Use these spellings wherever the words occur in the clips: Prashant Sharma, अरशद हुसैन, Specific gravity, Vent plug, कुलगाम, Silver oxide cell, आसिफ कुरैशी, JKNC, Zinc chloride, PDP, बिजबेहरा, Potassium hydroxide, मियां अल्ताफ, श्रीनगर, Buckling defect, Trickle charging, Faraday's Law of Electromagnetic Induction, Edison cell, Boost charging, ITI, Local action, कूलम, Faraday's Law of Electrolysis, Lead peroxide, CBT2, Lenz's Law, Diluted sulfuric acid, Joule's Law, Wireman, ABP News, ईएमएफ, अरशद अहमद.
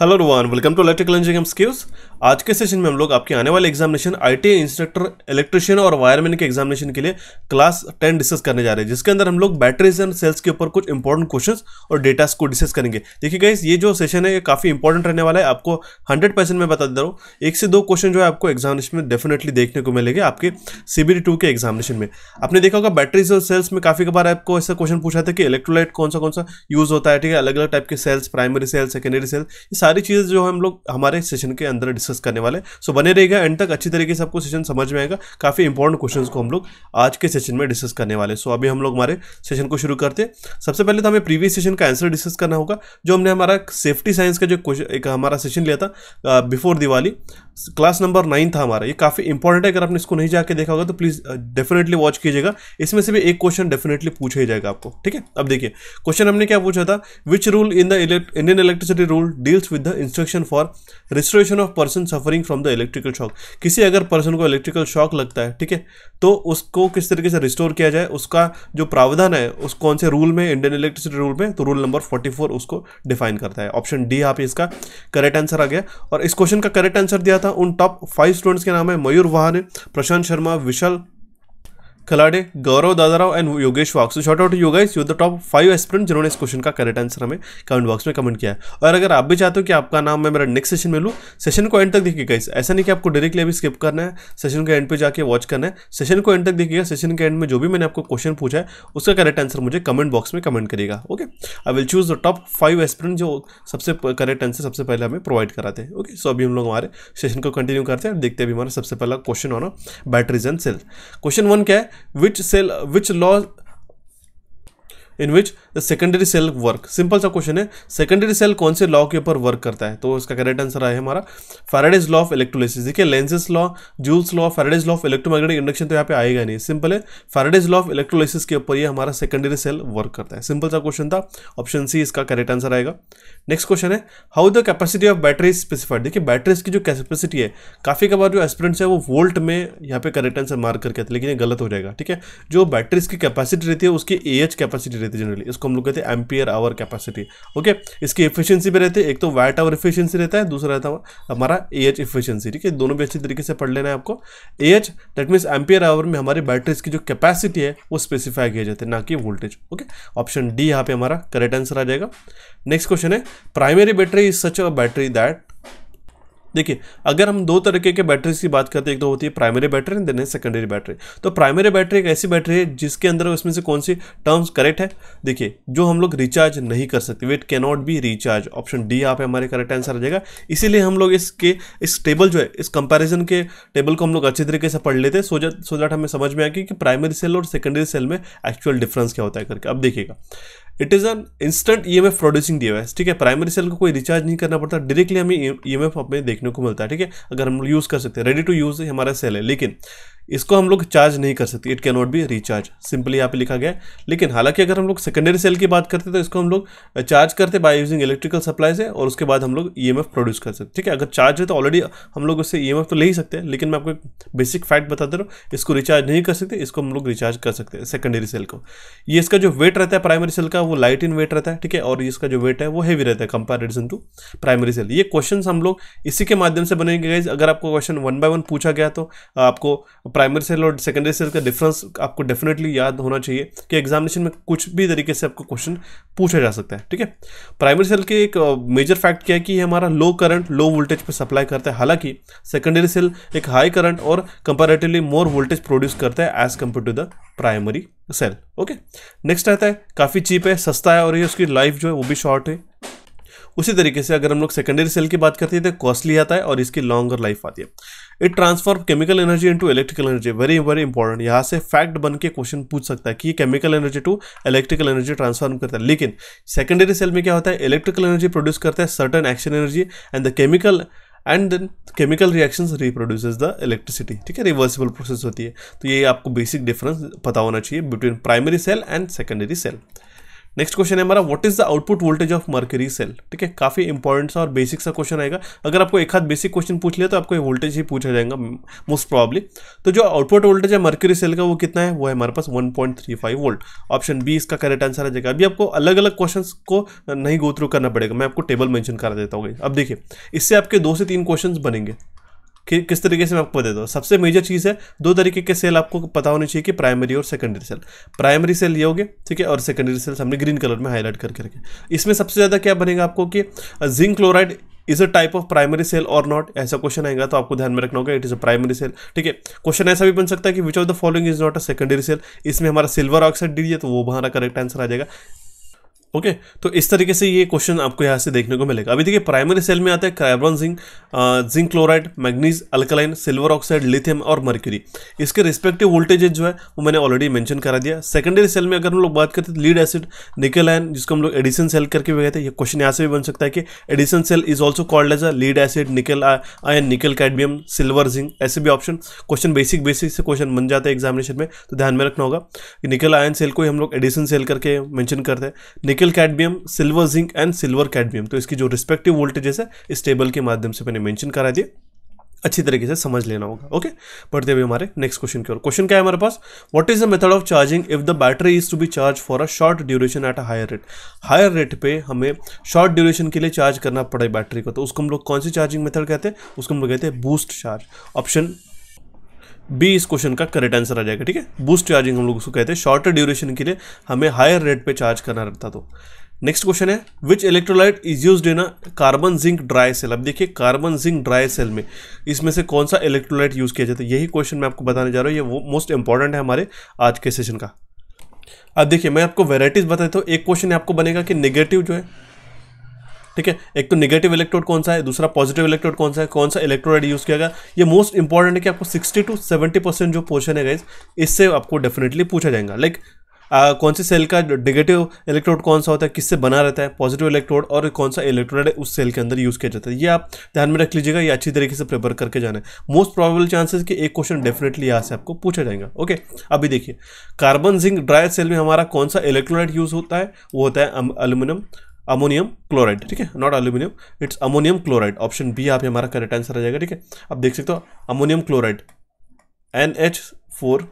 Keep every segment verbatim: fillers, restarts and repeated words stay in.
Hello Rohan, welcome to electrical engineering skills. आज के session में हम लोग आपके आने वाले एग्जामिनेशन आईटी इंस्ट्रक्टर, इलेक्ट्रिशियन और वायरमैन के एग्जामिनेशन के लिए क्लास टेन डिस्कस करने जा रहे हैं, जिसके अंदर हम लोग बैटरीज एंड सेल्स के ऊपर कुछ इंपॉर्टेंट क्वेश्चंस और डेटास को डिस्कस करेंगे। देखिए गाइस, ये जो सेशन है ये काफ़ी इंपॉर्टेंट रहने वाला है। आपको हंड्रेड परसेंट मैं बता दे रहा हूँ, एक से दो क्वेश्चन जो है आपको एग्जामिनेशन में डेफिनेटली देखने को मिलेंगे आपके सीबीटी टू के एग्जामिनेशन में। आपने देखा होगा बैटरीज और सेल्स में काफ़ी बार आपको ऐसा क्वेश्चन पूछा था कि इलेक्ट्रोलाइट कौन सा कौन सा यूज़ होता है। ठीक है, अलग अलग टाइप के cells, primary cell, secondary cell, सारी चीज़ जो हम लोग हमारे सेशन के अंदर डिस्कस करने वाले। सो बने रहेगा एंड तक, अच्छी तरीके से आपको सेशन समझ में आएगा। काफ़ी इंपॉर्टेंट क्वेश्चंस को हम लोग आज के सेशन में डिस्कस करने वाले। सो अभी हम लोग हमारे सेशन को शुरू करते हैं। सबसे पहले तो हमें प्रीवियस सेशन का आंसर डिस्कस करना होगा, जो हमने हमारा सेफ्टी साइंस का जो एक हमारा सेशन लिया था before Diwali, class number nine था हमारा। ये काफ़ी इंपॉर्टेंट है, अगर आपने इसको नहीं जाके देखा होगा तो प्लीज़ डेफिनेटली वॉच कीजिएगा। इसमें से भी एक क्वेश्चन डेफिनेटली पूछा ही जाएगा आपको। ठीक है, अब देखिए क्वेश्चन हमने क्या पूछा था, which rule in the Indian electricity rule deals with the instruction for restoration of person suffering from the electrical shock. किसी अगर पर्सन को इलेक्ट्रिकल शॉक लगता है, ठीक है, तो उसको किस तरीके से रिस्टोर किया जाए, उसका जो प्रावधान है उस कौन से रूल में, इंडियन इलेक्ट्रिसिटी रूल में, तो रूल नंबर फोर्टी फोर उसको डिफाइन करता है। ऑप्शन डी यहाँ पे इसका करेक्ट आंसर आ गया। और इस क्वेश्चन का करेक्ट आंसर दिया था उन टॉप फाइव स्टूडेंट्स के नाम है मयूर वहाने, प्रशांत Sharma, Vishal Khiladi, Gaurav Dadrao and Yogesh Waks. Short out you guys, you the top five aspirant जिन्होंने इस क्वेश्चन का करेक्ट आंसर हमें कमेंट बॉक्स में कमेंट किया है। और अगर आप भी चाहते हो कि आपका नाम मैं मेरा नेक्स्ट सेशन में लूँ, सेशन को एंड तक देखिए गाइस। ऐसा नहीं कि आपको डायरेक्टली अभी स्किप करना है, सेशन के एंड पे जाके वॉच करना है। सेशन को एंड तक देखिएगा। सेशन के एंड में जो भी मैंने आपको क्वेश्चन पूछा है उसका करेक्ट आंसर मुझे कमेंट बॉक्स में कमेंट करिएगा। Okay, I will choose the top five aspirant जो सबसे करेक्ट आंसर सबसे पहले हमें प्रोवाइड कराते हैं। ओके, सो अभी हम लोग हमारे सेशन को कंटिन्यू करते हैं। देखते हैं हमारा सबसे पहला क्वेश्चन होना batteries and cell. Question one क्या है, which cell which law in which the secondary cell work. Simple सा क्वेश्चन है, सेकेंडरी सेल कौन से लॉ के ऊपर वर्क करता है, तो इसका करेक्ट आंसर आया है हमारा फैराडेज लॉ ऑफ इलेक्ट्रोलाइसिस। देखिए, Lenz's law, Joule's law, Faraday's law of electromagnetic induction तो यहाँ पे आएगा नहीं। सिंपल है, फैराडेज लॉ ऑफ इलेक्ट्रोलाइसिस के ऊपर ये हमारा सेकेंडरी सेल वर्क करता है। सिंपल सा क्वेश्चन था, ऑप्शन सी इसका करेक्ट आंसर आएगा। नेक्स्ट क्वेश्चन है, how the capacity of battery specified. देखिए, बैटरीज की जो कैपेसिटी है, काफ़ी कबार जो एस्पिरेंट्स है वो वोल्ट में यहाँ पे करेक्ट आंसर मार्क करके आते, लेकिन ये गलत हो जाएगा। ठीक है, जो बैटरीज की कैपेसिटी रहती है उसकी ए एच कैपेसिटी जनरली, इसको हम लोग कहते हैं एम्पियर आवर कैपेसिटी। ओके, इसकी एफिशिएंसी भी रहती है, एक तो वाट आवर एफिशिएंसी रहता है, दूसरा रहता है हमारा एएच एफिशिएंसी। ठीक है, दोनों भी अच्छी तरीके से पढ़ लेना है आपको। A H that means ampere hour में हमारी बैटरीज की जो कैपेसिटी है वो स्पेसिफाई किया जाता है, ना कि वोल्टेज। ओके, ऑप्शन डी यहाँ पे हमारा करेक्ट आंसर आ जाएगा। नेक्स्ट क्वेश्चन है, primary battery is such a battery that. देखिए, अगर हम दो तरीके के बैटरीज की बात करते हैं, एक तो होती है primary battery and then secondary battery. तो प्राइमरी बैटरी एक ऐसी बैटरी है जिसके अंदर उसमें से कौन सी टर्म्स करेक्ट है। देखिए, जो हम लोग रिचार्ज नहीं कर सकते, it can not be recharge. Option D यहाँ पे हमारे करेक्ट आंसर आ जाएगा। इसीलिए हम लोग इसके इस टेबल जो है, इस कंपैरिजन के टेबल को हम लोग अच्छे तरीके से पढ़ लेते हैं, सो दैट सो दैट हमें समझ में आएगी कि प्राइमरी सेल और सेकेंडरी सेल में एक्चुअल डिफरेंस क्या होता है करके। अब देखिएगा, it is an instant ईएमएफ producing device. ठीक है, प्राइमरी सेल को कोई रिचार्ज नहीं करना पड़ता, डायरेक्टली हमें ईएमएफ अपने देखने को मिलता है। ठीक है, अगर हम यूज़ कर सकते हैं, रेडी टू यूज़ हमारा सेल है, लेकिन इसको हम लोग चार्ज नहीं कर सकते, it can not be recharge, simply यहाँ पे लिखा गया है। लेकिन हालांकि अगर हम लोग सेकेंडरी सेल की बात करते हैं तो इसको हम लोग चार्ज करते बाय यूजिंग इलेक्ट्रिकल सप्लाई से, और उसके बाद हम लोग ईएमएफ प्रोड्यूस कर सकते। ठीक है, अगर चार्ज है तो ऑलरेडी हम लोग उससे ईएमएफ तो ले ही सकते हैं, लेकिन मैं आपको एक बेसिक फैक्ट बता दे रहा हूँ, इसको रिचार्ज नहीं कर सकते, इसको हम लोग रिचार्ज कर सकते हैं सेकेंडरी सेल को। ये इसका जो वेट रहता है प्राइमरी सेल का, वो लाइट इन वेट रहता है। ठीक है, और इसका जो वेट है वो हैवी रहता है कंपेरिजन टू प्राइमरी सेल। ये क्वेश्चन हम लोग इसी के माध्यम से बनेंगे गाइस। अगर आपको क्वेश्चन वन बाय वन पूछा गया तो आपको प्राइमरी सेल और सेकेंडरी सेल का डिफरेंस आपको डेफिनेटली याद होना चाहिए कि एग्जामिनेशन में कुछ भी तरीके से आपको क्वेश्चन पूछा जा सकता है। ठीक है, प्राइमरी सेल के एक मेजर फैक्ट क्या है कि हमारा लो करंट लो वोल्टेज पर सप्लाई करता है, हालांकि सेकेंडरी सेल एक हाई करंट और कंपैरेटिवली मोर वोल्टेज प्रोड्यूस करता है as compare to the primary cell. Okay, next आता है, काफ़ी चीप है, सस्ता है, और ये उसकी लाइफ जो है वो भी शॉर्ट है। उसी तरीके से अगर हम लोग सेकेंडरी सेल की बात करते हैं तो कॉस्टली आता है और इसकी लॉन्गर लाइफ आती है। It transform chemical energy into electrical energy, very very important. यहाँ से फैक्ट बन के क्वेश्चन पूछ सकता है कि chemical energy to electrical energy transform करता है। लेकिन सेकेंडरी सेल में क्या होता है, इलेक्ट्रिकल एनर्जी प्रोड्यूस करता है certain action energy and the chemical and then chemical reactions reproduces the electricity. ठीक है, रिवर्सिबल प्रोसेस होती है। तो ये आपको बेसिक डिफरेंस पता होना चाहिए between primary cell and secondary cell. Next question है हमारा, what is the output voltage of mercury cell. ठीक है, काफी इंपॉर्टेंट सा और बेसिक सा क्वेश्चन आएगा. अगर आपको एक हाथ बेसिक क्वेश्चन पूछ लिया तो आपको वोल्टेज ही पूछा जाएगा मोस्ट प्रॉब्ली. तो जो आउटपुट वोल्टेज है मर्क्यूरी सेल का वो कितना है, वो है हमारे पास one point three five volt. Option B इसका करेक्ट आंसर आ जाएगा. अभी आपको अलग अलग क्वेश्चन को नहीं गो थ्रू करना पड़ेगा, मैं आपको टेबल मैंशन करा देता हूँ. अब देखिए, इससे आपके दो से तीन क्वेश्चन बनेंगे. कि किस तरीके से मैं आपको बता देता हूँ. सबसे मेजर चीज़ है, दो तरीके के सेल आपको पता होने चाहिए कि प्राइमरी और सेकेंडरी सेल. प्राइमरी सेल ये होंगे, ठीक है, और सेकेंडरी सेल्स हमने ग्रीन कलर में हाईलाइट करके रखे. इसमें सबसे ज़्यादा क्या बनेगा आपको कि zinc chloride is a type of primary cell और नॉट, ऐसा क्वेश्चन आएगा तो आपको ध्यान में रखना होगा it is a primary cell. ठीक है, क्वेश्चन ऐसा भी बन सकता है कि which of the following is not a secondary cell. इसमें हमारा सिल्वर ऑक्साइड दीजिए तो वो हमारा करेक्ट आंसर आ जाएगा. ओके okay, तो इस तरीके से ये क्वेश्चन आपको यहाँ से देखने को मिलेगा. अभी देखिए, प्राइमरी सेल में आता है carbon, zinc, zinc chloride, manganese, alkaline, silver oxide, lithium और मर्क्यूरी. इसके रिस्पेक्टिव वोल्टेजेज जो है वो मैंने ऑलरेडी मेंशन करा दिया. सेकेंडरी सेल में अगर हम लोग बात करते हैं लीड एसिड, निकल आयन, जिसको हम लोग एडिसन सेल करके भी गए थे. ये क्वेश्चन यहाँ से भी बन सकता है कि Edison cell is also called as a lead acid, nickel ion, nickel cadmium, silver, zinc, ऐसे भी ऑप्शन. क्वेश्चन बेसिक बेसिक से क्वेश्चन बन जाता है एग्जामिनेशन में, तो ध्यान में रखना होगा कि निकल आयन सेल को हम लोग एडिसन सेल करके मैंशन करते हैं. Nickel cadmium, silver zinc and silver cadmium, तो इसकी जो रिस्पेक्टिव वोल्टेजेस है इस टेबल के माध्यम से मैंने मेंशन करा दिए. अच्छी तरीके से समझ लेना होगा. ओके, बढ़ते हुए हमारे नेक्स्ट क्वेश्चन की ओर. क्वेश्चन क्या है हमारे पास, what is the method of charging if the battery is to be charge for a short duration at a higher rate. Higher rate पे हमें शॉर्ट ड्यूरेशन के लिए चार्ज करना पड़े बैटरी को, तो उसको हम लोग कौन सी चार्जिंग मेथड कहते हैं, उसको हम लोग कहते हैं बूस्ट चार्ज. ऑप्शन बी इस क्वेश्चन का करेक्ट आंसर आ जाएगा. ठीक है, बूस्ट चार्जिंग हम लोग उसको कहते हैं, शॉर्टर ड्यूरेशन के लिए हमें हायर रेट पे चार्ज करना रहता. तो नेक्स्ट क्वेश्चन है, which electrolyte is used in a carbon zinc dry cell. अब देखिए, कार्बन जिंक ड्राई सेल में इसमें से कौन सा इलेक्ट्रोलाइट यूज किया जाता है, यही क्वेश्चन मैं आपको बताने जा रहा हूँ. ये वो मोस्ट इंपॉर्टेंट है हमारे आज के सेशन का. अब देखिए, मैं आपको वेराइटीज़ बता देता हूँ. एक क्वेश्चन आपको बनेगा कि निगेटिव जो है, ठीक है, एक तो नेगेटिव इलेक्ट्रोड कौन सा है, दूसरा पॉजिटिव इलेक्ट्रोड कौन सा है, कौन सा इलेक्ट्रोड यूज किया गया. ये मोस्ट इंपॉर्टेंट है कि आपको सिक्सटी टू सेवेंटी परसेंट जो पोर्शन है गाइस, इससे आपको डेफिनेटली पूछा जाएगा. लाइक like, कौन से सेल का नेगेटिव इलेक्ट्रोड कौन सा होता है, किससे बना रहता है पॉजिटिव इलेक्ट्रोड, और कौन सा इलेक्ट्रोड उस सेल के अंदर यूज किया जाता है. ये आप ध्यान में रख लीजिएगा. ये अच्छी तरीके से प्रिपेयर करके जाना है. मोस्ट प्रोबेबल चांसेस कि एक क्वेश्चन डेफिनेटली यहाँ से आपको पूछा जाएगा. ओके, अभी देखिए, कार्बन जिंक ड्राई सेल में हमारा कौन सा इलेक्ट्रोलाइट यूज होता है, वो होता है एल्यूमिनियम अमोनियम क्लोराइड. ठीक है, not aluminium, it's ammonium chloride. Option B यहाँ पे हमारा करेक्ट आंसर आ जाएगा. ठीक है, आप देख सकते हो ammonium chloride N H four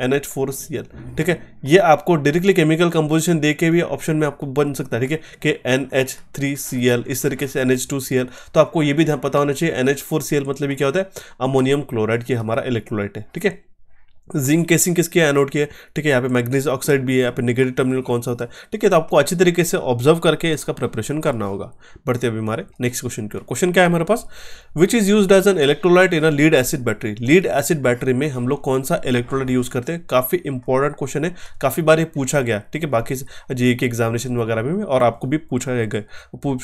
N H four C L. ठीक है, ये आपको डायरेक्टली केमिकल कंपोजिशन दे के भी ऑप्शन में आपको बन सकता है. ठीक है, कि N H three C L, इस तरीके से N H two C L, तो आपको ये भी ध्यान पता होना चाहिए. N H four C L मतलब क्या होता है, अमोनियम क्लोराइड की हमारा इलेक्ट्रोलाइट है. ठीक है, जिंक केसिंग किसकी है, एनोड की है. ठीक है, यहाँ पे मैग्नीज ऑक्साइड भी है. यहाँ पे नेगेटिव टर्मिनल कौन सा होता है. ठीक है, तो आपको अच्छी तरीके से ऑब्जर्व करके इसका प्रिपरेशन करना होगा. बढ़ते अभी हमारे नेक्स्ट क्वेश्चन की ओर. क्वेश्चन क्या है हमारे पास, which is used as an electrolyte in a lead acid battery. Lead acid battery में हम लोग कौन सा इलेक्ट्रोलाइट यूज करते हैं. काफी इंपॉर्टेंट क्वेश्चन है, काफी बार ये पूछा गया. ठीक है, बाकी जी के एग्जामिनेशन वगैरह में और आपको भी पूछा जाएगा,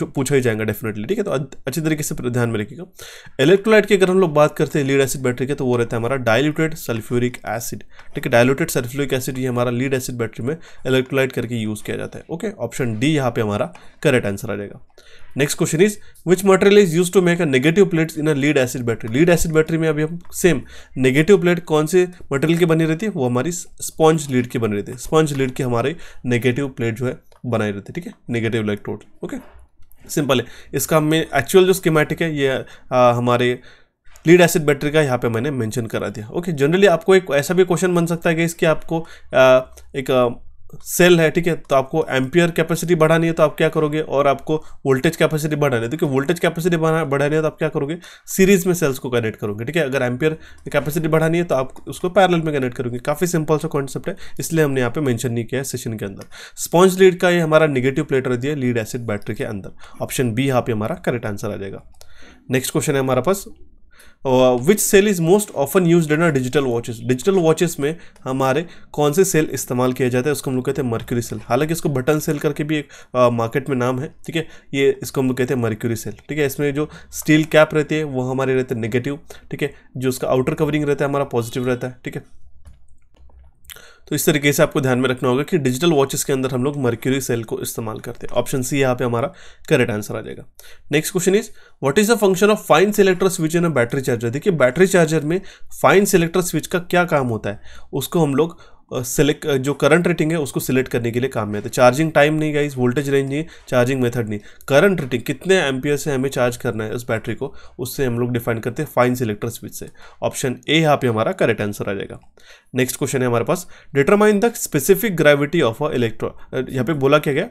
पूछा ही जाएगा डेफिनेटली. ठीक है, तो अच्छी तरीके से ध्यान में रखिएगा. इलेक्ट्रोलाइट की अगर हम लोग बात करते हैं लीड एसिड बैटरी के, तो वो रहता है हमारा डाइल्यूटेड सल्फ्यूरिक एसिड. ठीक है, डाइल्यूटेड सल्फ्यूरिक एसिड ये हमारा लीड एसिड बैटरी में इलेक्ट्रोलाइट करके यूज किया जाता है. ओके, ऑप्शन डी यहाँ पे हमारा करेक्ट आंसर आ जाएगा. Next question is, which material is use to make a negative plates in a lead acid battery. Lead acid battery में अभी हम सेम नेगेटिव प्लेट कौन से मटेरियल की बनी रहती है, वो हमारी स्पॉन्ज लीड की बनी रहती है. स्पॉन्ज लीड की हमारी नेगेटिव प्लेट जो है बनाई रहती है. ठीक है, नेगेटिव इलेक्ट्रोड. ओके, सिंपल है. इसका हमें एक्चुअल जो स्कीमेटिक है ये आ, हमारे लीड एसिड बैटरी का यहाँ पे मैंने मेंशन करा दिया. ओके, जनरली आपको एक ऐसा भी क्वेश्चन बन सकता है कि इसकी आपको आ, एक आ, सेल है. ठीक है, तो आपको एम्पियर कैपेसिटी बढ़ानी है तो आप क्या करोगे, और आपको वोल्टेज कैपेसिटी बढ़ानी है, तो क्योंकि वोल्टेज कैपेसिटी बढ़ानी है तो आप क्या करोगे, सीरीज में सेल्स को कनेक्ट करोगे. ठीक है, अगर एम्पियर कैपेसिटी बढ़ानी है तो आप उसको पैरेलल में कनेक्ट करोगे. काफ़ी सिंपल सा कॉन्सेप्ट है, इसलिए हमने यहाँ पे मेंशन नहीं किया है सेशन के अंदर. स्पॉन्ज लीड का ये हमारा नेगेटिव प्लेट रहती है लीड एसिड बैटरी के अंदर. ऑप्शन बी यहाँ पे हमारा करेक्ट आंसर आ जाएगा. नेक्स्ट क्वेश्चन है हमारे पास, which cell is most often used in digital watches. Digital watches में हमारे कौन से सेल इस्तेमाल किया जाता है, उसको हम लोग कहते हैं मर्क्यूरी सेल. हालांकि इसको बटन सेल करके भी एक मार्केट uh, में नाम है. ठीक है, ये इसको हम लोग कहते हैं मर्क्यूरी सेल. ठीक है, इसमें जो स्टील कैप रहती है वो हमारे रहते हैं नेगेटिव. ठीक है, जो उसका आउटर कवरिंग रहता है हमारा पॉजिटिव रहता है. ठीक है, तो इस तरीके से आपको ध्यान में रखना होगा कि डिजिटल वॉचेस के अंदर हम लोग मर्क्यूरी सेल को इस्तेमाल करते हैं. ऑप्शन सी यहाँ पे हमारा करेक्ट आंसर आ जाएगा. Next question is, what is the function of fine selector switch in a battery charger. देखिए, बैटरी चार्जर में फाइन सेलेक्टर स्विच का क्या काम होता है, उसको हम लोग सिलेक्ट जो करंट रेटिंग है उसको सिलेक्ट करने के लिए काम में आता है। चार्जिंग टाइम नहीं गाइस, वोल्टेज रेंज नहीं, चार्जिंग मेथड नहीं, करंट रेटिंग कितने एम्पियर से हमें चार्ज करना है उस बैटरी को, उससे हम लोग डिफाइन करते हैं फाइन सेलेक्टर स्विच से। ऑप्शन ए यहाँ पे हमारा करेक्ट आंसर आ जाएगा। नेक्स्ट क्वेश्चन है हमारे पास, determine the specific gravity of a electro. यहाँ पे बोला क्या गया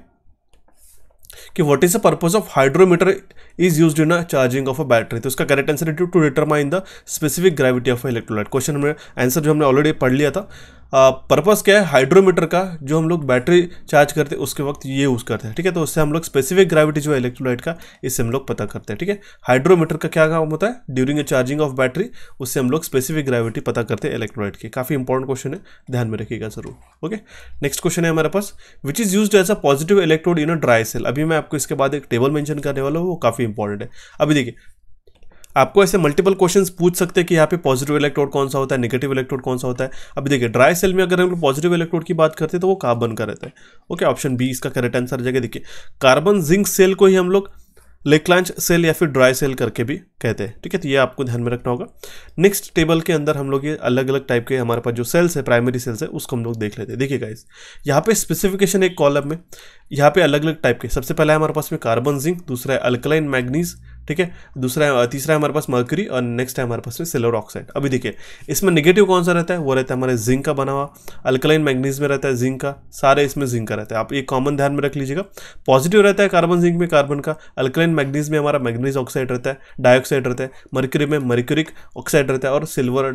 कि what is the purpose of hydrometer is used in a charging of a battery. तो इसका correct answer is to determine the specific gravity of electrolyte. Question में answer जो हमने ऑलरेडी पढ़ लिया था। पर्पस uh, क्या है हाइड्रोमीटर का, जो हम लोग बैटरी चार्ज करते हैं उसके वक्त ये यूज़ करते हैं, ठीक है। तो उससे हम लोग स्पेसिफिक ग्रेविटी जो है इलेक्ट्रोलाइट का, इससे हम लोग पता करते हैं, ठीक है। हाइड्रोमीटर का क्या काम होता है during a charging of battery, उससे हम लोग स्पेसिफिक ग्रेविटी पता करते हैं इलेक्ट्रोलाइट की। काफ़ी इंपॉर्टेंट क्वेश्चन है, ध्यान में रखिएगा जरूर। ओके, नेक्स्ट क्वेश्चन है हमारे पास, which is use as a positive electrode in a dry cell. अभी मैं आपको इसके बाद एक टेबल मेंशन करने वाला हूँ, वो काफ़ी इंपॉर्टेंट है। अभी देखिए, आपको ऐसे मल्टीपल क्वेश्चंस पूछ सकते हैं कि यहाँ पे पॉजिटिव इलेक्ट्रोड कौन सा होता है, नेगेटिव इलेक्ट्रोड कौन सा होता है। अभी देखिए, ड्राई सेल में अगर हम लोग पॉजिटिव इलेक्ट्रोड की बात करते हैं तो वो कार्बन का रहता है। ओके, ऑप्शन बी इसका करेक्ट आंसर आ जाएगा। देखिए, कार्बन जिंक सेल को ही हम लोग लेक्लांच सेल या फिर ड्राई सेल करके भी कहते हैं, ठीक है। तो ये आपको ध्यान में रखना होगा। नेक्स्ट टेबल के अंदर हम लोग ये अलग अलग टाइप के हमारे पास जो सेल्स है, प्राइमरी सेल्स है, उसको हम लोग देख लेते हैं। देखिए गाइस, यहाँ पे स्पेसिफिकेशन एक कॉलम में, यहाँ पे अलग अलग टाइप के, सबसे पहला है हमारे पास में कार्बन जिंक, दूसरा है अल्कलाइन मैंगनीज, ठीक है, दूसरा तीसरा है हमारे पास मर्करी, और नेक्स्ट है हमारे पास में सिल्वर ऑक्साइड। अभी देखिए, इसमें नेगेटिव कौन सा रहता है, वो रहता है हमारे जिंक का बना हुआ। अल्कलाइन मैंगनीज में रहता है जिंक का, सारे इसमें जिंक का रहता है। आप ये कॉमन ध्यान में रख लीजिएगा। पॉजिटिव रहता है कार्बन जिंक में कार्बन का, अल्कलाइन मैंगनीज में हमारा मैंगनीज ऑक्साइड रहता है, डाइऑक्साइड रहता है, मर्करी में मर्करिक ऑक्साइड रहता है, और सिल्वर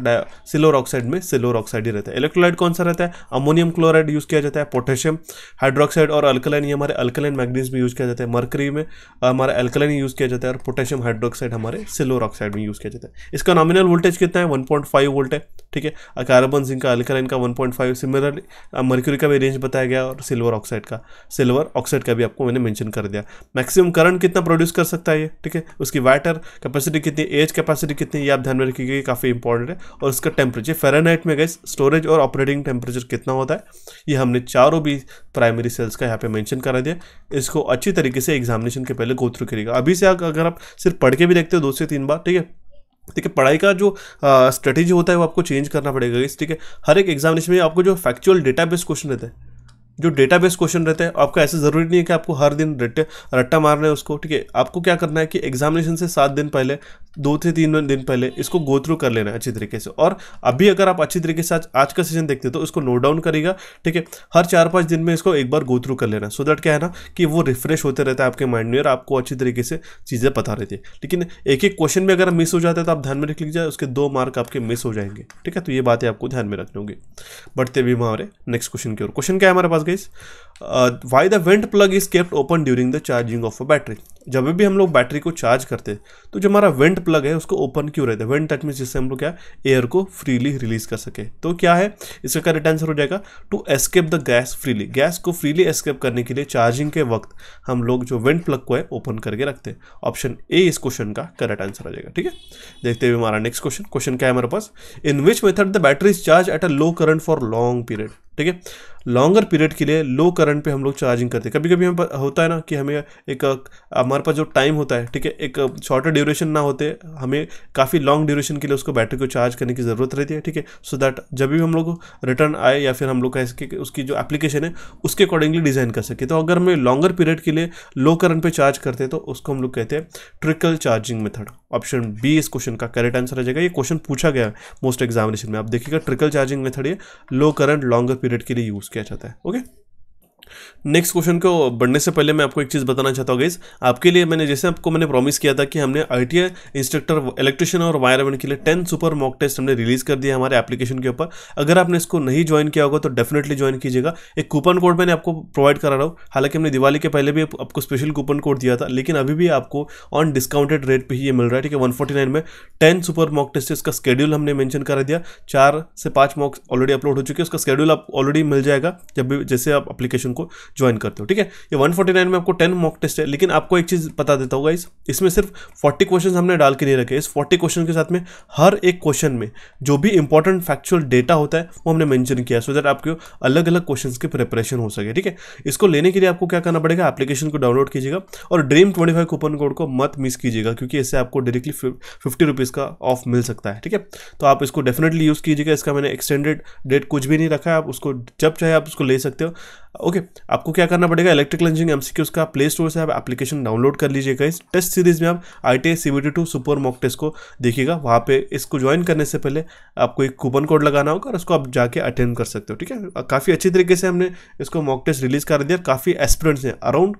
सिल्वर ऑक्साइड में सिल्वर ऑक्साइड ही रहता है। इलेक्ट्रोलाइट कौन सा रहता है, अमोनियम क्लोराइड यूज़ किया जाता है, पोटेशियम हाइड्रोक्साइड और अल्कलाइन ये हमारे अल्कलाइन मैंगनीज में यूज़ किया जाता है, मर्करी में हमारा अल्कलाइन यूज़ किया जाता है, और पोटेशियम हाइड्रोक्साइड हमारे सिल्वर ऑक्साइड में यूज़ किया जाता है। इसका नॉमिनल वोल्टेज कितना है, वन पॉइंट फाइव वोल्ट है, ठीक है। कार्बन जिंक का, अल्कलाइन का one point five, similarly mercury का भी रेंज बताया गया, और सिल्वर ऑक्साइड का सिल्वर ऑक्साइड का भी आपको मैंने मेंशन कर दिया। मैक्सिमम करंट कितना प्रोड्यूस कर सकता है ये, ठीक है, उसकी वाटर कैपेसिटी कितनी, एज कैपेसिटी कितनी, ये आप ध्यान में रखिएगा, काफ़ी इंपॉर्टेंट है। और उसका टेम्परेचर फ़ारेनहाइट में गाइस, स्टोरेज और ऑपरेटिंग टेम्परेचर कितना होता है, ये हमने चारों भी प्राइमरी सेल्स का यहाँ पे मेंशन करा दिया। इसको अच्छी तरीके से एग्जामिनेशन के पहले गो थ्रू करिएगा। अभी से अगर आप सिर्फ पढ़ के भी देखते हो दो से तीन बार, ठीक है, देखिए पढ़ाई का जो स्ट्रेटेजी होता है वो आपको चेंज करना पड़ेगा इस, ठीक है। हर एक एग्जामिनेशन में आपको जो फैक्चुअल डेटाबेस क्वेश्चन रहते हैं, जो डेटाबेस क्वेश्चन रहते हैं आपका, ऐसा ज़रूरी नहीं है कि आपको हर दिन रट्टे रट्टा मारना है उसको, ठीक है। आपको क्या करना है कि एग्जामिनेशन से सात दिन पहले, दो से तीन दिन पहले इसको गो थ्रू कर लेना है अच्छी तरीके से। और अभी अगर आप अच्छी तरीके से आज आज का सेशन देखते हो तो इसको नोट डाउन करिएगा, ठीक है। हर चार पाँच दिन में इसको एक बार गो थ्रू कर लेना, सो दैट क्या है ना कि वो रिफ्रेश होते रहता है आपके माइंड में और आपको अच्छी तरीके से चीज़ें पता रहती है। लेकिन एक एक क्वेश्चन में अगर मिस हो जाता है तो आप ध्यान में रख लीजिए, उसके दो मार्क आपके मिस हो जाएंगे, ठीक है। तो ये बातें आपको ध्यान में रखनी होंगी। बढ़ते भी हमारे नेक्स्ट क्वेश्चन की ओर। क्वेश्चन क्या है हमारे पास guys, uh, why the vent plug is kept open during the charging of a battery? जब भी हम लोग बैटरी को चार्ज करते हैं तो जो हमारा वेंट प्लग है उसको ओपन क्यों रहता है। वेंट दैट मीन्स जिससे हम लोग क्या एयर को फ्रीली रिलीज कर सके। तो क्या है इसका करेक्ट आंसर हो जाएगा to escape the gas freely. Gas को फ्रीली एस्केप करने के लिए चार्जिंग के वक्त हम लोग जो वेंट प्लग को है ओपन करके रखते हैं। ऑप्शन ए इस क्वेश्चन का करेक्ट आंसर आ जाएगा, ठीक है। देखते हुए हमारा नेक्स्ट क्वेश्चन। क्वेश्चन क्या है हमारे पास, in which method the battery is charge at a low current for long period. ठीक है, लॉन्गर पीरियड के लिए लो करंट पे हम लोग चार्जिंग करते हैं। कभी कभी हमें होता है ना कि हमें एक हमारे पास जो टाइम होता है, ठीक है, एक शॉर्टर ड्यूरेशन ना होते, हमें काफ़ी लॉन्ग ड्यूरेशन के लिए उसको बैटरी को चार्ज करने की ज़रूरत रहती है, ठीक है। सो दैट जब भी हम लोग रिटर्न आए या फिर हम लोग इसके उसकी जो एप्लीकेशन है उसके अकॉर्डिंगली डिज़ाइन कर सके। तो अगर हमें लॉन्गर पीरियड के लिए लो करंट पर चार्ज करते हैं तो उसको हम लोग कहते हैं trickle charging method. Option B इस क्वेश्चन का करेक्ट आंसर आ जाएगा। ये क्वेश्चन पूछा गया है मोस्ट एग्जामिनेशन में, आप देखिएगा। ट्रिकल चार्जिंग मेथड ये लो करंट लॉन्गर पीरियड के लिए यूज़ किया जाता है। ओके, नेक्स्ट क्वेश्चन को बढ़ने से पहले मैं आपको एक चीज़ बताना चाहता हूँ गाइस, आपके लिए मैंने जैसे आपको मैंने प्रॉमिस किया था कि हमने आईटीआई इंस्ट्रक्टर इलेक्ट्रिशियन और वायरमैन के लिए टेन सुपर मॉक टेस्ट हमने रिलीज़ कर दिया हमारे एप्लीकेशन के ऊपर। अगर आपने इसको नहीं ज्वाइन किया होगा तो डेफिनेटली ज्वाइन कीजिएगा। एक कूपन कोड मैंने आपको प्रोवाइड करा रहा हूँ, हालांकि हमने दिवाली के पहले भी आपको स्पेशल कूपन कोड दिया था, लेकिन अभी भी आपको ऑन डिस्काउंटेड रेट पर ही ये मिल रहा है, ठीक है। वन फोर्टी नाइन में टेन सुपर मॉक टेस्ट, इसका स्केड्यूल हमने मैंशन करा दिया। चार से पाँच मॉक ऑलरेडी अपलोड हो चुके हैं, उसका स्केड्यूल आप ऑलरेडी मिल जाएगा जब भी जैसे आप एप्लीकेशन को ज्वाइन करते हो। ठीक है, ये वन फोर्टी नाइन में आपको टेन मॉक टेस्ट है, लेकिन आपको एक चीज़ बता देता होगा, इस इसमें सिर्फ चालीस क्वेश्चन हमने डाल के नहीं रखे। इस चालीस क्वेश्चन के साथ में हर एक क्वेश्चन में जो भी इंपॉर्टेंट फैक्चुअल डेटा होता है वो हमने मैंशन किया है, सो दैट आपके अलग अलग क्वेश्चन की प्रिपरेशन हो सके। ठीक है, इसको लेने के लिए आपको क्या करना पड़ेगा, एप्लीकेशन को डाउनलोड कीजिएगा और dream twenty five coupon code को मत मिस कीजिएगा, क्योंकि इससे आपको डायरेक्टली फिफ्टी रुपीज़ का ऑफ मिल सकता है। ठीक है, तो आप इसको डेफिनेटली यूज़ कीजिएगा। इसका मैंने एक्सटेंडेड डेट कुछ भी नहीं रखा है, आप उसको जब चाहे आप उसको ले सकते हो। ओके okay, आपको क्या करना पड़ेगा, इलेक्ट्रिकल इंजीनियरिंग एमसीक्यूज का प्ले स्टोर से आप एप्लीकेशन डाउनलोड कर लीजिएगा। इस टेस्ट सीरीज में आप ITI CBT two super mock test को देखिएगा, वहाँ पे इसको ज्वाइन करने से पहले आपको एक कूपन कोड लगाना होगा और उसको आप जाके अटेंड कर सकते हो। ठीक है, काफ़ी अच्छी तरीके से हमने इसको मॉक टेस्ट रिलीज कर दिया। काफ़ी एस्पिरेंट्स हैं, अराउंड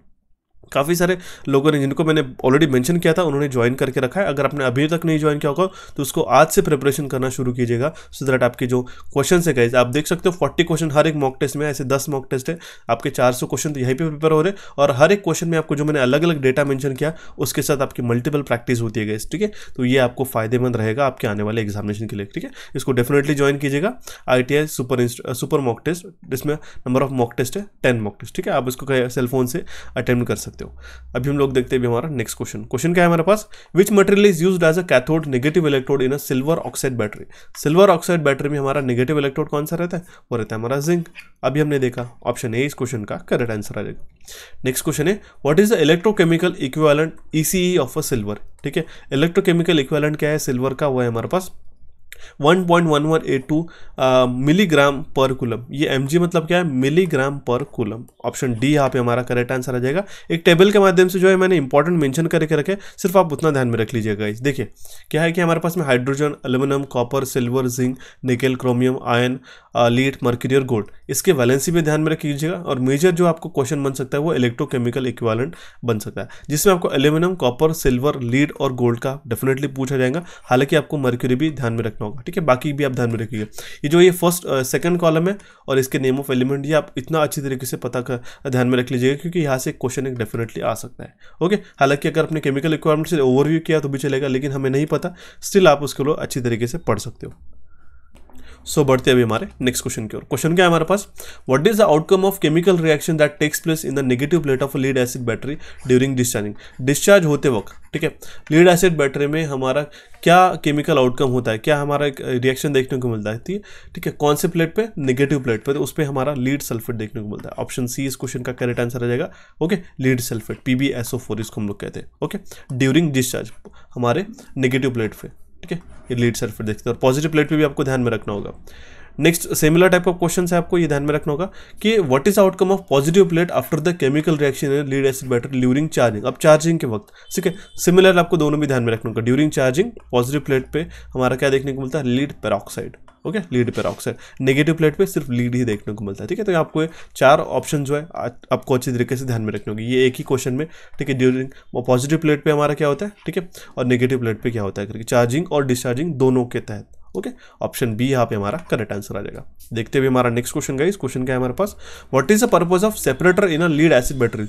काफ़ी सारे लोगों ने, जिनको मैंने ऑलरेडी मेंशन किया था, उन्होंने ज्वाइन करके रखा है। अगर आपने अभी तक नहीं ज्वाइन किया होगा तो उसको आज से प्रिपरेशन करना शुरू कीजिएगा, सो दैट आपके जो क्वेश्चन है गाइस, आप देख सकते हो चालीस क्वेश्चन हर एक मॉक टेस्ट में, ऐसे दस मॉक टेस्ट है, आपके चार सौ क्वेश्चन तो यहीं पे प्रिपेयर हो रहे हैं। और हर एक क्वेश्चन में आपको जो मैंने अलग अलग डेटा मैंशन किया उसके साथ आपकी मल्टीपल प्रैक्टिस होती है गाइस। ठीक है, तो ये आपको फायदेमंद रहेगा आपके आने वाले एग्जामिनेशन के लिए। ठीक है, इसको डेफिनेटली ज्वाइन कीजिएगा, I T I super super mock test, जिसमें नंबर ऑफ मॉक टेस्ट है टेन मॉक टेस्ट। ठीक है, आप इसको सेलफोन से अटेम्प्ट कर सकते। अभी हम लोग देखते हैं हमारा नेक्स्ट क्वेश्चन। क्वेश्चन क्या है हमारे पास, which material is used as a cathode negative electrode in a silver oxide battery. Silver oxide battery में हमारा नेगेटिव इलेक्ट्रोड कौन सा रहता है, वो रहता है हमारा जिंक। अभी हमने देखा ऑप्शन ए इस क्वेश्चन का करेक्ट आंसर आ जाएगा। नेक्स्ट क्वेश्चन है, what is the electrochemical equivalent ECE of a silver. ठीक है, इलेक्ट्रोकेमिकल इक्विवेलेंट क्या है सिल्वर का, वो है हमारे पास one point one one eight two milligram per कूलम। ये एम जी मतलब क्या है, milligram per कूलम। Option D यहाँ पे हमारा करेक्ट आंसर आ जाएगा। एक टेबल के माध्यम से जो है मैंने इंपॉर्टेंट मेंशन करके रखे, सिर्फ आप उतना ध्यान में रख लीजिएगा। इस देखिए क्या है कि हमारे पास में hydrogen, aluminium, copper, silver, zinc, nickel, chromium, iron, lead, mercury और गोल्ड, इसके वैलेंसी भी ध्यान में रखिएगा। और मेजर जो आपको क्वेश्चन बन सकता है वो इलेक्ट्रोकेमिकल इक्विवेलेंट बन सकता है, जिसमें आपको एल्यूमिनियम, कॉपर, सिल्वर, लीड और गोल्ड का डेफिनेटली पूछा जाएगा। हालांकि आपको मर्क्यूरी भी ध्यान में रखना होगा। ठीक है, बाकी भी आप ध्यान में रखिएगा। ये जो ये फर्स्ट सेकंड कॉलम है और इसके नेम ऑफ एलिमेंट, ये आप इतना अच्छी तरीके से पता कर ध्यान में रख लीजिएगा, क्योंकि यहाँ से क्वेश्चन एक डेफिनेटली आ सकता है। ओके, हालांकि अगर आपने केमिकल इक्विवेलेंट से ओवरव्यू किया तो भी चलेगा, लेकिन हमें नहीं पता, स्टिल आप उसके लिए अच्छी तरीके से पढ़ सकते हो। सो so, बढ़ते हैं अभी हमारे नेक्स्ट क्वेश्चन की ओर। क्वेश्चन क्या है हमारे पास, what is the outcome of chemical reaction that takes place in the negative plate of lead acid battery during discharging. Discharge होते वक्त, ठीक है, लीड एसिड बैटरी में हमारा क्या केमिकल आउटकम होता है, क्या हमारा एक रिएक्शन देखने को मिलता है। ठीक है, कौन से प्लेट पे, नेगेटिव प्लेट पे, तो उस पर हमारा लीड सल्फेट देखने को मिलता है। ऑप्शन सी इस क्वेश्चन का करेक्ट आंसर आ जाएगा। Okay, lead sulphate P B S O four इसको हम लोग कहते हैं। ओके, ड्यूरिंग डिस्चार्ज हमारे नेगेटिव प्लेट पे। ठीक है, ये लीड सल्फेट देखते हैं और पॉजिटिव प्लेट पे भी आपको ध्यान में रखना होगा। नेक्स्ट सिमिलर टाइप का क्वेश्चन है, आपको ये ध्यान में रखना होगा कि what is outcome of positive plate after the chemical reaction in lead acid battery during charging. अब चार्जिंग के वक्त, ठीक है, सिमिलर आपको दोनों भी ध्यान में रखना होगा। ड्यूरिंग चार्जिंग पॉजिटिव प्लेट पे हमारा क्या देखने को मिलता है, lead peroxide. Okay, lead peroxide. Negative plate पे सिर्फ लीड ही देखने को मिलता है। ठीक है, तो आपको चार ऑप्शन जो है आपको अच्छी तरीके से ध्यान में रखने होंगे, ये एक ही क्वेश्चन में। ठीक है, ड्यूरिंग पॉजिटिव प्लेट पे हमारा क्या होता है, ठीक है, और नेगेटिव प्लेट पे क्या होता है, चार्जिंग और डिस्चार्जिंग दोनों के तहत। ओके, ऑप्शन बी यहाँ पे हमारा करेक्ट आंसर आ जाएगा। देखते हुए हमारा नेक्स्ट क्वेश्चन गाइस। क्वेश्चन क्या है हमारे पास, what is the purpose of separator in a lead acid battery.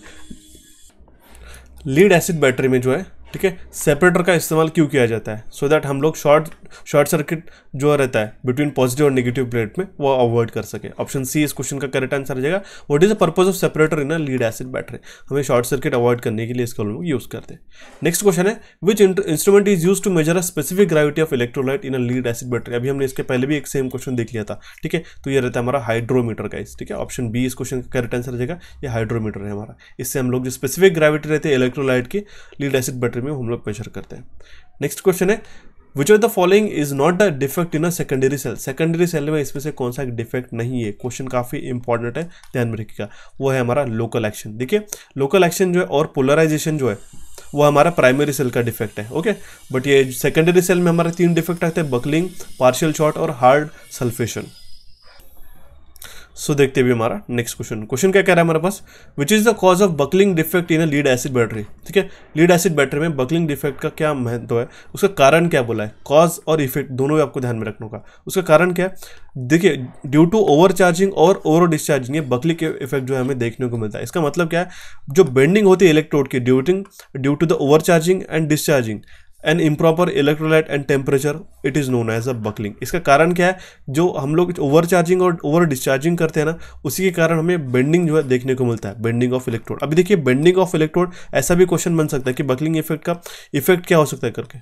Lead acid battery में जो है, ठीक है, सेपरेटर का इस्तेमाल क्यों किया जाता है, सो so दैट हम लोग शॉर्ट शॉर्ट सर्किट जो रहता है बिटवीन पॉजिटिव और नेगेटिव प्लेट में वो अवॉइड कर सके। ऑप्शन सी इस क्वेश्चन का करेक्ट आंसर आ जाएगा। What is the purpose of separator in a lead acid battery, हमें शॉर्ट सर्किट अवॉइड करने के लिए इसको हम लोग यूज करते हैं। नेक्स्ट क्वेश्चन है, which instrument is use to measure a specific gravity of electrolyte in a lead acid battery. अभी हमने इसके पहले भी एक सेम क्वेश्चन देख लिया था। ठीक है, तो यह रहता है हमारा हाइड्रोमीटर का। ठीक है, ऑप्शन बी इस क्वेश्चन का करेक्ट आंसर आ जाएगा। ये हाइड्रोमीटर है हमारा, इससे हम लोग जो स्पेसिफिक ग्रेविटी रहती है इलेक्ट्रोलाइट की लीड एसिड बैटरी में हम लोग मेजर करते हैं। नेक्स्ट क्वेश्चन है, which of the following is not a defect in a secondary cell. Secondary cell में इसमें से कौन सा एक डिफेक्ट नहीं है, क्वेश्चन काफ़ी इंपॉर्टेंट है, ध्यान में रखिएगा। वो है हमारा लोकल एक्शन। देखिए, लोकल एक्शन जो है और पोलराइजेशन जो है वो हमारा प्राइमरी सेल का डिफेक्ट है। ओके, बट ये सेकेंडरी सेल में हमारे तीन डिफेक्ट आते हैं, बकलिंग, पार्शियल शॉर्ट और हार्ड सल्फेशन। सो so, देखते हुए हमारा नेक्स्ट क्वेश्चन। क्वेश्चन क्या कह रहा है हमारे पास, which is the cause of buckling defect in a lead acid battery. ठीक है, लीड एसिड बैटरी में बकलिंग डिफेक्ट का क्या महत्व है, उसका कारण क्या बोला है। कॉज और इफेक्ट दोनों आपको ध्यान में रखना होगा। उसका कारण क्या है, देखिए, ड्यू टू ओवर चार्जिंग और ओवर डिस्चार्जिंग ये बकलिंग इफेक्ट जो है हमें देखने को मिलता है। इसका मतलब क्या है, जो बेंडिंग होती है इलेक्ट्रोड की ड्यूटिंग due to the over charging and discharging, and improper electrolyte and temperature, it is known as a buckling. इसका कारण क्या है, जो हम लोग ओवर चार्जिंग और ओवर डिस्चार्जिंग करते हैं ना, उसी के कारण हमें बेंडिंग जो है देखने को मिलता है, बेंडिंग ऑफ इलेक्ट्रोड। अभी देखिए बेंडिंग ऑफ इलेक्ट्रोड, ऐसा भी क्वेश्चन बन सकता है कि बकलिंग इफेक्ट का इफेक्ट क्या हो सकता है करके,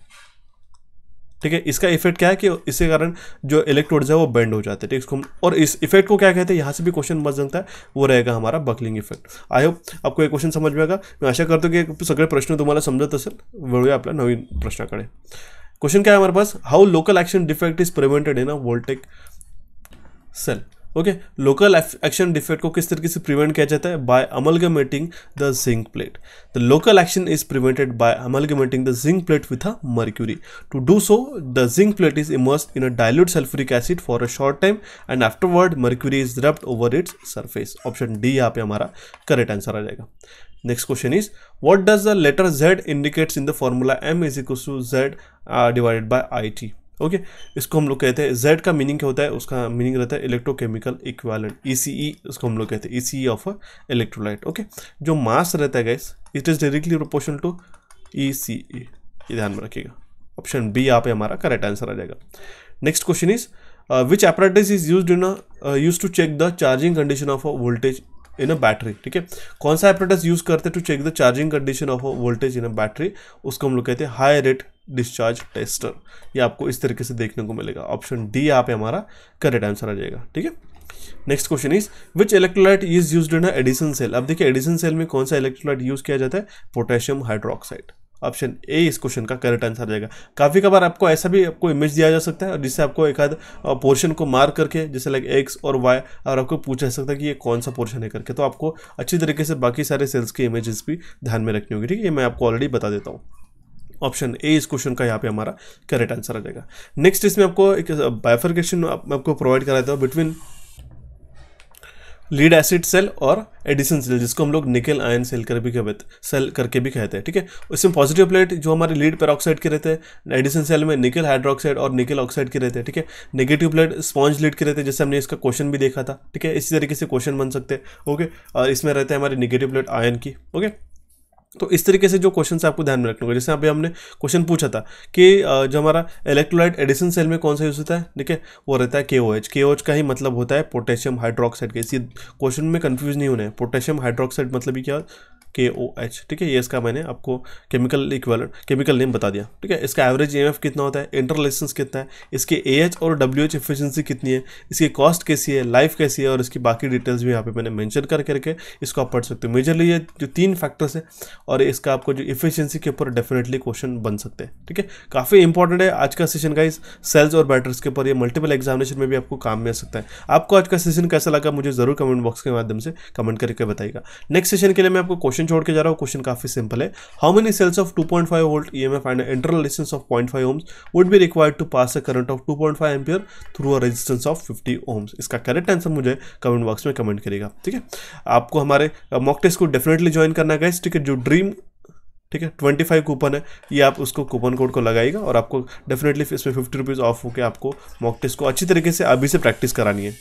ठीक है। इसका इफेक्ट क्या है कि इसके कारण जो इलेक्ट्रोड्स है वो बेंड हो जाते हैं, ठीक है। और इस इफेक्ट को क्या कहते हैं, यहाँ से भी क्वेश्चन बच सकता है, वो रहेगा हमारा बकलिंग इफेक्ट। आई होप आपको ये क्वेश्चन समझ में आएगा। मैं आशा करतो की सगळे प्रश्न तुम्हाला समजत असेल। वळूया आपल्या नवीन प्रश्नाकडे। क्वेश्चन क्या है हमारे पास, how local action defect is prevented in a voltaic cell. Okay, local action defect को किस तरीके से प्रिवेंट किया जाता है, by amalgamating the zinc plate. The local action is prevented by amalgamating the zinc plate with a mercury. To do so the zinc plate is immersed in a dilute sulphuric acid for a short time and afterward mercury is rubbed over its surface. Option D यहाँ पे हमारा correct answer आ जाएगा। Next question is, what does the letter Z indicates in the formula M is equal to Z divided by I T. Okay okay, इसको हम लोग कहते हैं, Z का मीनिंग क्या होता है, उसका मीनिंग रहता है इलेक्ट्रोकेमिकल इक्विवेलेंट, ई सी ई, उसको हम लोग कहते हैं E C E of electrolyte. Okay, जो मास रहता है guys, it is directly proportional to E C E, ये ध्यान में रखिएगा। ऑप्शन बी यहाँ पे हमारा करेक्ट आंसर आ जाएगा। Next question is, which apparatus is use in use to check the charging condition of a voltage in a battery, ठीक है। कौन सा अपरेटस यूज करते हैं to check the charging condition of a voltage in a battery, उसको हम लोग कहते हैं हाई रेट डिस्चार्ज टेस्टर। ये आपको इस तरीके से देखने को मिलेगा। ऑप्शन डी यहाँ पे हमारा करेक्ट आंसर आ जाएगा, ठीक है। Next question is, which electrolyte is used in Edison cell. अब देखिए एडिसन सेल में कौन सा इलेक्ट्रोलाइट यूज किया जाता है, पोटेशियम हाइड्रोक्साइड। ऑप्शन ए इस क्वेश्चन का करेक्ट आंसर जाएगा। काफी कबार आपको ऐसा भी आपको इमेज दिया जा सकता है, जिससे आपको एक आध पोर्शन को मार्क करके, जैसे लाइक एक्स और वाई, और आपको पूछा जा सकता है कि ये कौन सा पोर्शन है करके, तो आपको अच्छी तरीके से बाकी सारे सेल्स की इमेजेस भी ध्यान में रखनी होगी, ठीक है। मैं आपको ऑलरेडी बता देता हूँ। ऑप्शन ए इस क्वेश्चन का यहाँ पे हमारा करेक्ट आंसर आ जाएगा। नेक्स्ट, इसमें आपको एक बाइफरकेशन आपको प्रोवाइड कराता हूँ बिटवीन लीड एसिड सेल और एडिसन सेल, जिसको हम लोग निकल आयन सेल कर भी कहते सेल करके भी कहते हैं, ठीक है। इसमें पॉजिटिव प्लेट जो हमारे लीड पेरोक्साइड के रहते हैं, एडिसन सेल में निकल हाइड्रोक्साइड और निकल ऑक्साइड के रहते हैं, ठीक है। नेगेटिव प्लेट स्पॉन्ज लीड के रहते हैं, जैसे हमने इसका क्वेश्चन भी देखा था, ठीक है। इसी तरीके से क्वेश्चन बन सकते हैं, ओके। और इसमें रहते हैं हमारे निगेटिव प्लेट आयन की, ओके। तो इस तरीके से जो क्वेश्चन आपको ध्यान में रखना होगा, जैसे अभी हमने क्वेश्चन पूछा था कि जो हमारा इलेक्ट्रोलाइट एडिसन सेल में कौन सा यूज होता है, ठीक है, वो रहता है के ओ एच। के ओ एच का ही मतलब होता है पोटेशियम हाइड्रोक्साइड के, इसी क्वेश्चन में कंफ्यूज नहीं होना है। पोटेशियम हाइड्रोक्साइड मतलब ही क्या, के ओ एच, ठीक है। ये इसका मैंने आपको केमिकल इक्विवेलेंट केमिकल नेम बता दिया, ठीक है। इसका एवरेज ई एम एफ कितना होता है, इंटरलेसेंस कितना है, इसके ए एच और डब्ल्यू एच एफिशिएंसी कितनी है, इसकी कॉस्ट कैसी है, लाइफ कैसी है, और इसकी बाकी डिटेल्स भी यहाँ पे मैंने मेंशन कर करके इसको आप पढ़ सकते हो। मेजरली ये जो तीन फैक्टर्स है, और इसका आपको जो एफिशिएंसी के ऊपर डेफिनेटली क्वेश्चन बन सकते हैं, ठीक है। काफ़ी इंपॉर्टेंट है आज का सेशन गाइस, सेल्स और बैटरीज के ऊपर। ये मल्टीपल एग्जामिनेशन में भी आपको काम में आ सकता है। आपको आज का सेशन कैसा लगा, मुझे जरूर कमेंट बॉक्स के माध्यम से कमेंट करके बताइएगा। नेक्स्ट सेशन के लिए मैं आपको क्वेश्चन छोड़ के जा रहा हूँ। क्वेश्चन काफी सिंपल है। How many cells of two point five volt E M F and internal resistance of point five ohms would be required to pass a current of two point five ampere through a resistance of fifty ohms. इसका correct answer मुझे comment box में comment करिएगा, ठीक है। आपको हमारे mock test को definitely join करना गाइस, ठीक है। जो ड्रीम, ठीक है, ट्वेंटी फाइव कूपन है, ये आप उसको कूपन कोड को लगाएगा और आपको डेफिनेटली इसमें फिफ्टी रुपीज ऑफ होकर आपको मॉक टेस्ट को अच्छी तरीके से अभी से प्रैक्टिस करानी है।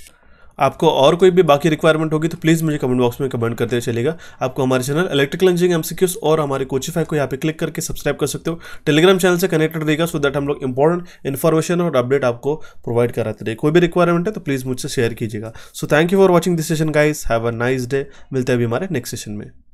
आपको और कोई भी बाकी रिक्वायरमेंट होगी तो प्लीज़ मुझे कमेंट बॉक्स में कमेंट करते चलेगा। आपको हमारे चैनल इलेक्ट्रिकल इंजीनियरिंग एमसीक्यूज और हमारे कोचिफाई को यहाँ पे क्लिक करके सब्सक्राइब कर सकते हो। टेलीग्राम चैनल से कनेक्टेड रहेगा, सो दैट हम लोग इंपॉर्टेंट इन्फॉर्मेशन और अपडेट आपको प्रोवाइड कराते रहे। कोई भी रिक्वायरमेंट है तो प्लीज़ मुझसे शेयर कीजिएगा। So thank you for watching this session guys, have a nice day. मिलते हैं अभी हमारे नेक्स्ट सेशन में।